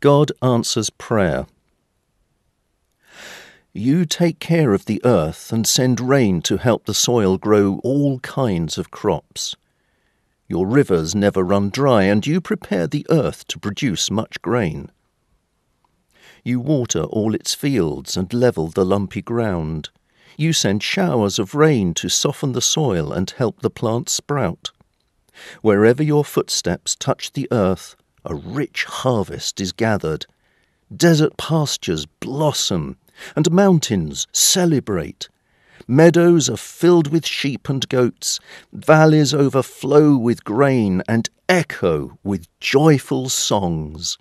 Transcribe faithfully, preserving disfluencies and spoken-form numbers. God answers prayer. You take care of the earth and send rain to help the soil grow all kinds of crops. Your rivers never run dry, and you prepare the earth to produce much grain. You water all its fields and level the lumpy ground. You send showers of rain to soften the soil and help the plants sprout. Wherever your footsteps touch the earth, a rich harvest is gathered. Desert pastures blossom, and mountains celebrate. Meadows are filled with sheep and goats. Valleys overflow with grain and echo with joyful songs.